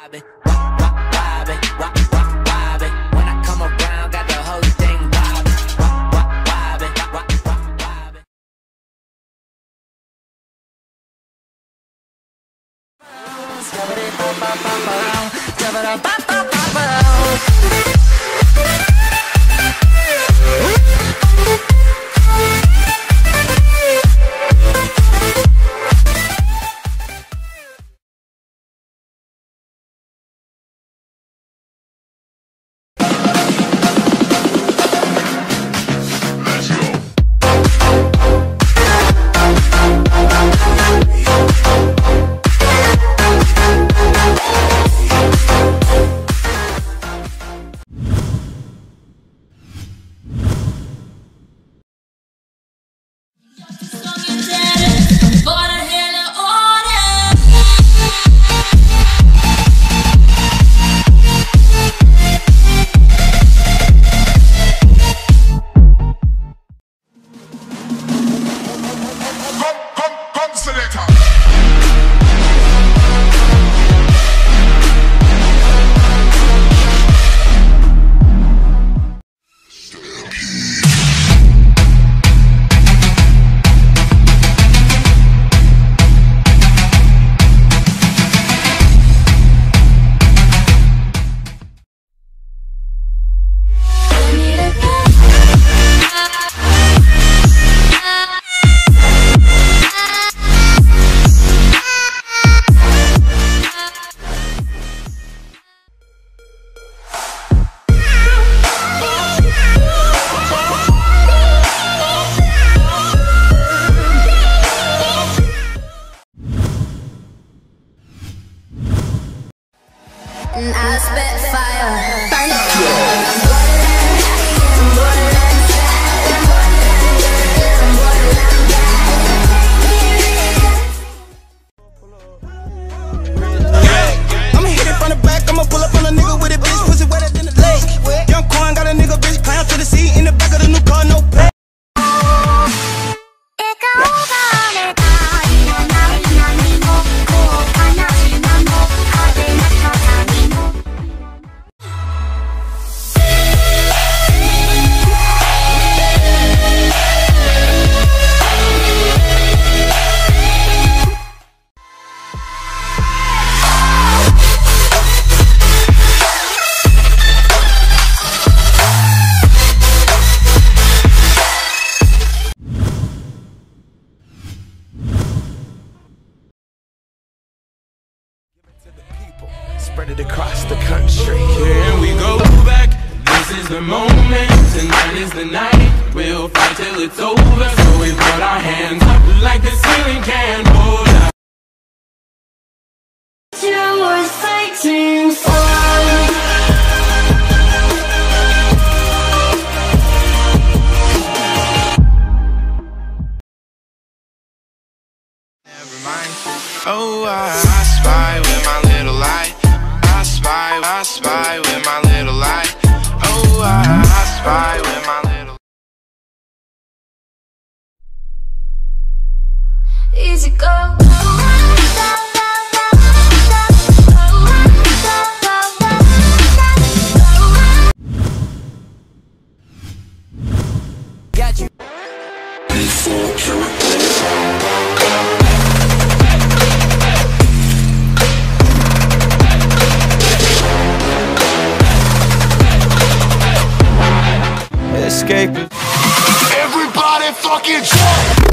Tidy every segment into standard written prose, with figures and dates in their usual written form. When I come around, got the whole thing bobbing. I spit fire. Burn it. Yeah. Spread it across the country. Here we go back. This is the moment. Tonight is the night. We'll fight till it's over. So we put our hands up like the ceiling can hold up. You were fighting for. Never mind. Oh, I spy with my little light. I spy with my little light. Oh, I spy with my little light. Easy go. Got you. Escape. Everybody fucking jump!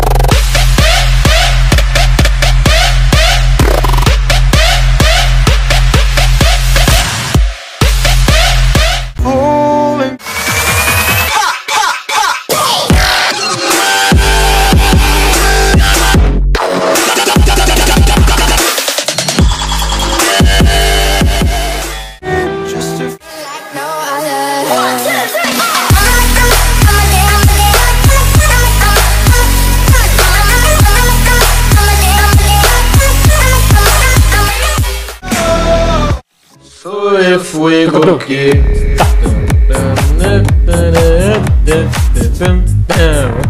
If we go kick.